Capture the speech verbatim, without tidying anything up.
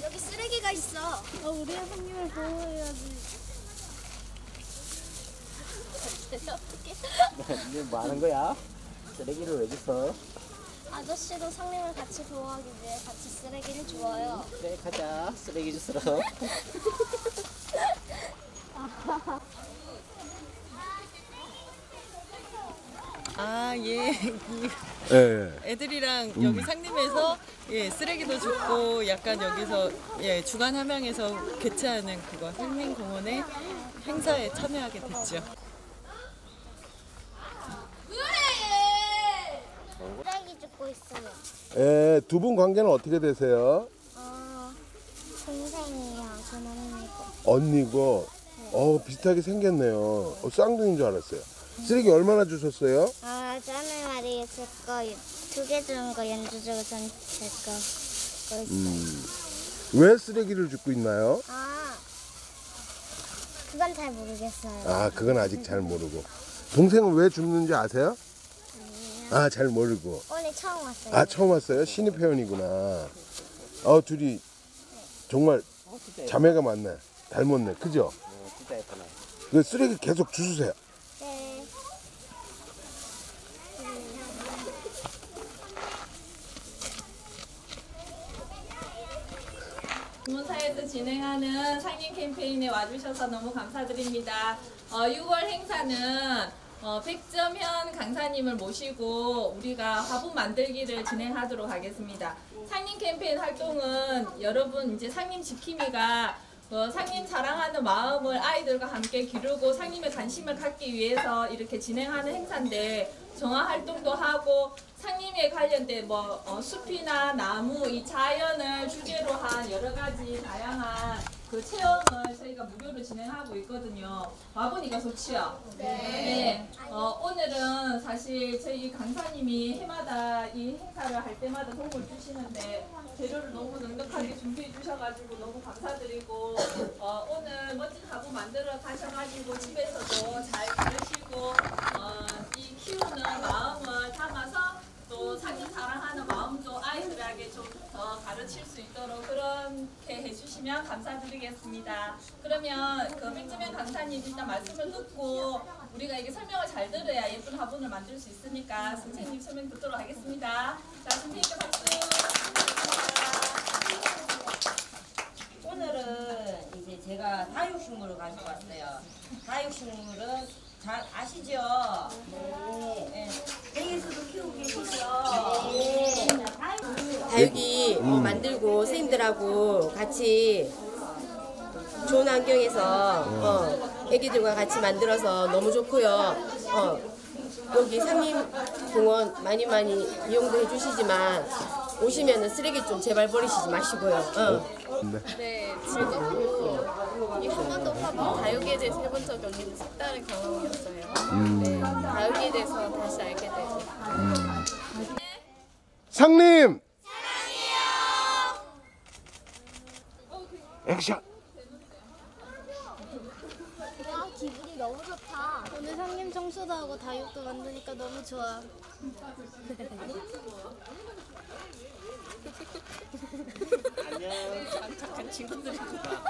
여기 쓰레기가 있어. 어, 우리 환경을 보호해야지. 이게 뭐 하는 거야? 쓰레기를 왜 줬어? 아저씨도 상림을 같이 보호하기 위해 같이 쓰레기를 주어요. 그래, 가자. 쓰레기 주스러. 아, 예. 예. 애들이랑 음. 여기 상림에서 예, 쓰레기도 줍고 약간 여기서 예, 주간 함양에서 개최하는 그거 상림공원의 행사에 참여하게 됐죠. 쓰레기 줍고 있어요. 예, 두 분 관계는 어떻게 되세요? 어, 동생이요. 저는 언니고. 언니고. 네. 어, 비슷하게 생겼네요. 어, 쌍둥이인 줄 알았어요. 쓰레기 얼마나 주셨어요? 아, 저는 말이 제거두개 주는 거 연주 주고 전 제거 있어요. 음. 왜 쓰레기를 줍고 있나요? 아, 그건 잘 모르겠어요. 아, 그건 아직 잘 모르고. 동생은 왜 줍는지 아세요? 아니요. 아, 잘 모르고. 오늘 처음 왔어요. 아, 처음 왔어요? 신입 회원이구나. 어, 둘이 정말 자매가 맞네. 닮았네. 그죠? 진짜 예쁘네. 그 쓰레기 계속 주세요. 공원사에서 진행하는 상림 캠페인에 와주셔서 너무 감사드립니다. 어, 유월 행사는 어, 백점현 강사님을 모시고 우리가 화분 만들기를 진행하도록 하겠습니다. 상림 캠페인 활동은 여러분 이제 상림 지킴이가 어, 상림 사랑하는 마음을 아이들과 함께 기르고 상림에 관심을 갖기 위해서 이렇게 진행하는 행사인데 정화 활동도 하고 상림에 관련된 뭐 어, 숲이나 나무, 이 자연을 주제로 한 여러 가지 다양한 그 체험을 저희가 무료로 진행하고 있거든요. 와보니까 좋지요? 네. 네. 어, 오늘은 사실 저희 강사님이 해마다 이 행사를 할 때마다 도움을 주시는데 재료를 너무 넉넉하게 준비해 주셔가지고 너무 감사드리고 어, 오늘 멋진 화분 만들어 가셔가지고 집에서도 잘 기르시고 어, 이 키우는 마음을 담아서 또 상림 사랑하는 마음도 아이들에게 좀 더 가르칠 수 있도록 그렇게 해주시면 감사드리겠습니다. 그러면 그 백점현 강사님 일단 말씀을 듣고 우리가 이게 설명을 잘 들어야 예쁜 화분을 만들 수 있으니까 선생님 설명 듣도록 하겠습니다. 자, 선생님께 박수. 오늘은 이제 제가 다육식물을 가지고 왔어요. 다육식물은 잘 아시죠? 네. 댁에서도 키우고 계시죠? 네. 다육이 음. 만들고 선생님들하고 같이 좋은 환경에서 음. 어, 애기들과 같이 만들어서 너무 좋고요. 어, 여기 상림공원 많이 많이 이용도 해주시지만 오시면은 쓰레기 좀 제발 버리시지 마시고요. 어. 네, 즐겁고 이 한 번도 화분 다육이에 대해서 해본 적이 없는 색다른 경험이었어요. 음. 네, 다육이에 대해서 다시 알게 되고. 음. 상림! 사랑해요! 액션! 와, 기분이 너무 좋다. 오늘 상림 청소도 하고 다육도 만드니까 너무 좋아. 안녕. 착한 친구들이구나.